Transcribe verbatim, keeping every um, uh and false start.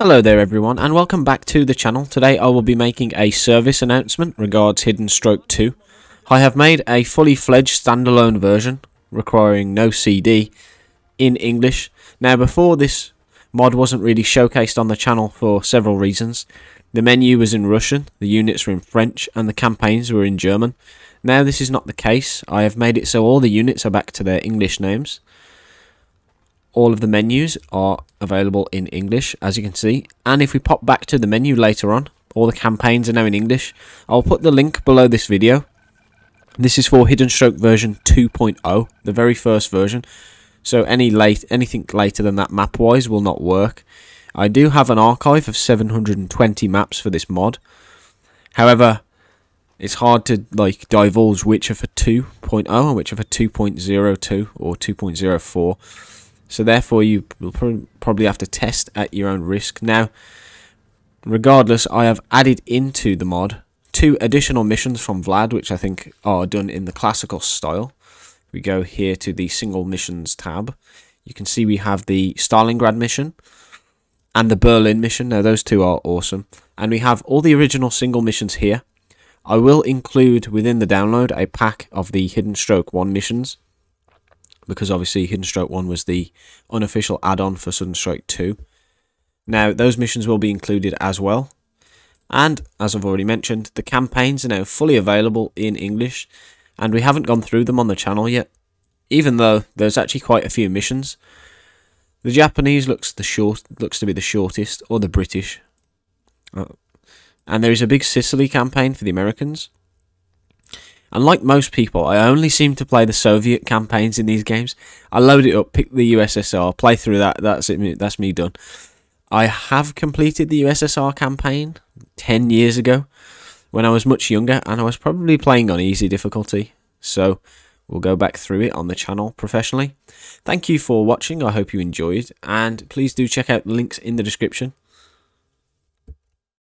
Hello there everyone and welcome back to the channel. Today I will be making a service announcement regards Hidden Strike two. I have made a fully fledged standalone version requiring no C D in English. Now before this mod wasn't really showcased on the channel for several reasons. The menu was in Russian, the units were in French and the campaigns were in German. Now this is not the case. I have made it so all the units are back to their English names. All of the menus are available in English, as you can see, and if we pop back to the menu later on, all the campaigns are now in English. I'll put the link below this video. This is for Hidden Strike version two point oh, the very first version, so any late anything later than that map-wise will not work. I do have an archive of seven hundred twenty maps for this mod, however, it's hard to like divulge which are for two point oh and which are for two point oh two or two point oh four. So therefore you will probably have to test at your own risk. Now, regardless, I have added into the mod two additional missions from Vlad, which I think are done in the classical style. We go here to the single missions tab. You can see we have the Stalingrad mission and the Berlin mission. Now those two are awesome. And we have all the original single missions here. I will include within the download a pack of the Hidden Strike one missions, because obviously Hidden Strike one was the unofficial add-on for Sudden Strike two. Now, those missions will be included as well. And, as I've already mentioned, the campaigns are now fully available in English, and we haven't gone through them on the channel yet, even though there's actually quite a few missions. The Japanese looks the short, looks to be the shortest, or the British. Oh. And there is a big Sicily campaign for the Americans. And like most people, I only seem to play the Soviet campaigns in these games. I load it up, pick the U S S R, play through that, that's it, that's me done. I have completed the U S S R campaign ten years ago, when I was much younger, and I was probably playing on easy difficulty. So, we'll go back through it on the channel professionally. Thank you for watching, I hope you enjoyed, and please do check out the links in the description.